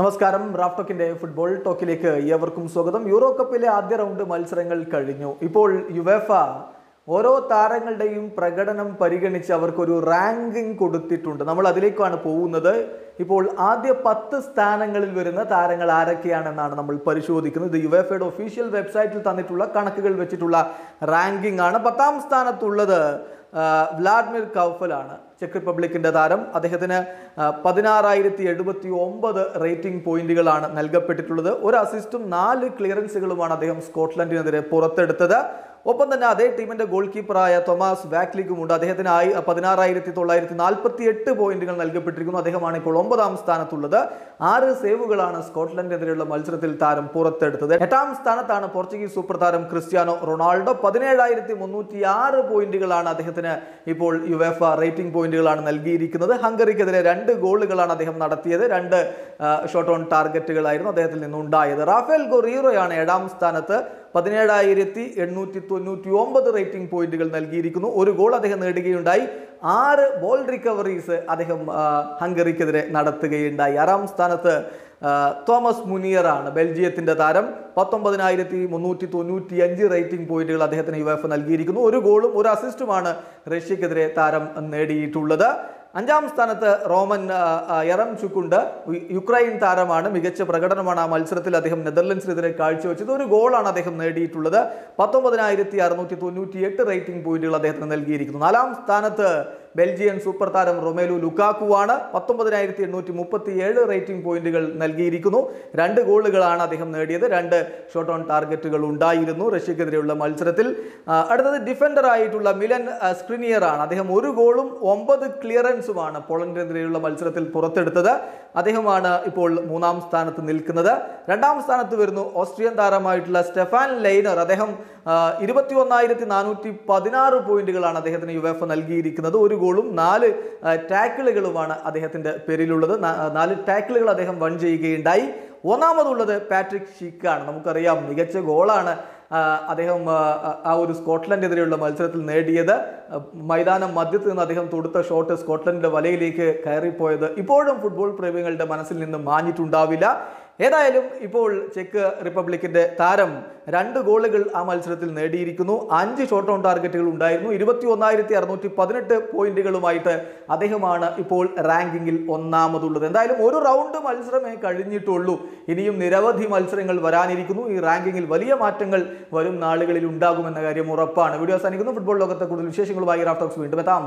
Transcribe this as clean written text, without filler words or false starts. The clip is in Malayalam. നമസ്കാരം റാഫ് ടോക്കിന്റെ ഫുട്ബോൾ ടോക്കിലേക്ക് ഏവർക്കും സ്വാഗതം. യൂറോ കപ്പിലെ ആദ്യ റൗണ്ട് മത്സരങ്ങൾ കഴിഞ്ഞു. ഇപ്പോൾ യുവേഫ ഓരോ താരങ്ങളുടെയും പ്രകടനം പരിഗണിച്ച് അവർക്കൊരു റാങ്കിങ് കൊടുത്തിട്ടുണ്ട്. നമ്മൾ അതിലേക്കാണ് പോകുന്നത്. ഇപ്പോൾ ആദ്യ 10 സ്ഥാനങ്ങളിൽ വരുന്ന താരങ്ങൾ ആരൊക്കെയാണെന്നാണ് നമ്മൾ പരിശോധിക്കുന്നത്. യുവേഫയുടെ ഒഫീഷ്യൽ വെബ്സൈറ്റിൽ തന്നിട്ടുള്ള കണക്കുകൾ വെച്ചിട്ടുള്ള റാങ്കിങ് ആണ്. 10-ാം സ്ഥാനത്തുള്ളത് വ്ളാഡിമിർ കൗഫലാണ്, ചെക്ക് റിപ്പബ്ലിക്കിൻ്റെ താരം. അദ്ദേഹത്തിന് 16,079 റേറ്റിംഗ് പോയിന്റുകളാണ് നൽകപ്പെട്ടിട്ടുള്ളത്. ഒരു അസിസ്റ്റും 4 ക്ലിയറൻസുകളുമാണ് അദ്ദേഹം സ്കോട്ട്ലൻഡിനെതിരെ പുറത്തെടുത്തത്. ഒപ്പം തന്നെ അതേ ടീമിന്റെ ഗോൾ കീപ്പറായ തോമസ് വാക്ലിക്കുമുണ്ട്. അദ്ദേഹത്തിന് 19,948 പോയിന്റുകൾ നൽകപ്പെട്ടിരിക്കുന്നു. അദ്ദേഹമാണ് ഇപ്പോൾ 9-ാം സ്ഥാനത്തുള്ളത്. 6 സേവുകളാണ് സ്കോട്ട്ലൻഡിനെതിരെയുള്ള മത്സരത്തിൽ താരം പുറത്തെടുത്തത്. 8-ാം സ്ഥാനത്താണ് പോർച്ചുഗീസ് സൂപ്പർ താരം ക്രിസ്ത്യാനോ റൊണാൾഡോ. 17,306 പോയിന്റുകളാണ് അദ്ദേഹത്തിന് ഇപ്പോൾ യുവേഫ റേറ്റിംഗ് പോയിന്റുകളാണ് നൽകിയിരിക്കുന്നത്. ഹംഗറിക്കെതിരെ 2 ഗോളുകളാണ് അദ്ദേഹം നടത്തിയത്. 2 ഷോട്ട് ഓൺ ടാർഗറ്റുകളായിരുന്നു അദ്ദേഹത്തിൽ നിന്നുണ്ടായത്. റാഫേൽ ഗൊറീറോയാണ് 7-ാം സ്ഥാനത്ത്, 17,899 റേറ്റിംഗ് പോയിന്റുകൾ നൽകിയിരിക്കുന്നു. 1 ഗോൾ അദ്ദേഹം നേടുകയുണ്ടായി. 6 ബോൾ റിക്കവറീസ് അദ്ദേഹം ഹംഗറിക്കെതിരെ നടത്തുകയുണ്ടായി. 6-ാം സ്ഥാനത്ത് തോമസ് മുനിയറാണ്, ബെൽജിയത്തിൻ്റെ താരം. 19,395 റേറ്റിംഗ് പോയിന്റുകൾ അദ്ദേഹത്തിന് യുവേഫ നൽകിയിരിക്കുന്നു. 1 ഗോളും 1 അസിസ്റ്റുമാണ് റഷ്യക്കെതിരെ താരം നേടിയിട്ടുള്ളത്. 5-ാം സ്ഥാനത്ത് റോമൻ യറംചുക്കുണ്ട്, യുക്രൈൻ താരമാണ്. മികച്ച പ്രകടനമാണ് ആ മത്സരത്തിൽ അദ്ദേഹം നെതർലൻഡ്സിനെതിരെ കാഴ്ചവെച്ചത്. 1 ഗോളാണ് അദ്ദേഹം നേടിയിട്ടുള്ളത്. 19,698 റേറ്റിംഗ് പോയിന്റുകൾ അദ്ദേഹത്തിന് നൽകിയിരിക്കുന്നു. 4-ാം സ്ഥാനത്ത് ബെൽജിയൻ സൂപ്പർ താരം റൊമേലു ലുക്കാക്കുവാണ്. 19,837 റേറ്റിംഗ് പോയിന്റുകൾ നൽകിയിരിക്കുന്നു. 2 ഗോളുകളാണ് അദ്ദേഹം നേടിയത്. 2 ഷോട്ട് ഓൺ ടാർഗറ്റുകൾ ഉണ്ടായിരുന്നു റഷ്യക്കെതിരെയുള്ള മത്സരത്തിൽ. അടുത്തത് ഡിഫൻഡർ ആയിട്ടുള്ള മിലൻ സ്ക്രിനിയറാണ്. അദ്ദേഹം 1 ഗോളും 9 ക്ലിയറൻസുമാണ് പോളണ്ടിനെതിരെയുള്ള മത്സരത്തിൽ പുറത്തെടുത്തത്. അദ്ദേഹമാണ് ഇപ്പോൾ 3-ാം സ്ഥാനത്ത് നിൽക്കുന്നത്. 2-ാം സ്ഥാനത്ത് വരുന്നു ഓസ്ട്രിയൻ താരമായിട്ടുള്ള സ്റ്റെഫാൻ ലൈനർ. അദ്ദേഹം 21,416 പോയിന്റുകളാണ് അദ്ദേഹത്തിന് യുവേഫ നൽകിയിരിക്കുന്നത്. 1 ഗോളും 4 ടാക്കിളുകളുമാണ് അദ്ദേഹത്തിൻ്റെ പേരിലുള്ളത്. 4 ടാക്കിളുകൾ അദ്ദേഹം വൺ ചെയ്യുകയുണ്ടായി. 1-മതുള്ളത് പാട്രിക് ഷിക്കാണ്. നമുക്കറിയാം മികച്ച ഗോളാണ് അദ്ദേഹം ആ ഒരു സ്കോട്ട്ലൻഡിനെതിരെയുള്ള മത്സരത്തിൽ നേടിയത്. മൈതാനം മധ്യത്ത് നിന്ന് അദ്ദേഹം തൊടുത്ത ഷോട്ട് സ്കോട്ട്ലൻഡിൻ്റെ വലയിലേക്ക് കയറിപ്പോയത് ഇപ്പോഴും ഫുട്ബോൾ പ്രേമികളുടെ മനസ്സിൽ നിന്ന് മാഞ്ഞിട്ടുണ്ടാവില്ല. ഏതായാലും ഇപ്പോൾ ചെക്ക് റിപ്പബ്ലിക്കിൻ്റെ താരം 2 ഗോളുകൾ ആ മത്സരത്തിൽ നേടിയിരിക്കുന്നു. 5 ഷോട്ട് ഓൺ ടാർഗറ്റുകൾ ഉണ്ടായിരുന്നു. 21,618 പോയിന്റുകളുമായിട്ട് അദ്ദേഹമാണ് ഇപ്പോൾ റാങ്കിങ്ങിൽ 1-മതുള്ളത്. എന്തായാലും 1 റൗണ്ട് മത്സരമേ കഴിഞ്ഞിട്ടുള്ളൂ. ഇനിയും നിരവധി മത്സരങ്ങൾ വരാനിരിക്കുന്നു. ഈ റാങ്കിങ്ങിൽ വലിയ മാറ്റങ്ങൾ വരും നാളുകളിൽ ഉണ്ടാകുമെന്ന കാര്യം ഉറപ്പാണ്. വീഡിയോ അവസാനിക്കുന്നു. ഫുട്ബോൾ ലോകത്തെ കൂടുതൽ വിശേഷങ്ങളുമായി റാഫ് ടോക്സ് വീണ്ടും എത്താം.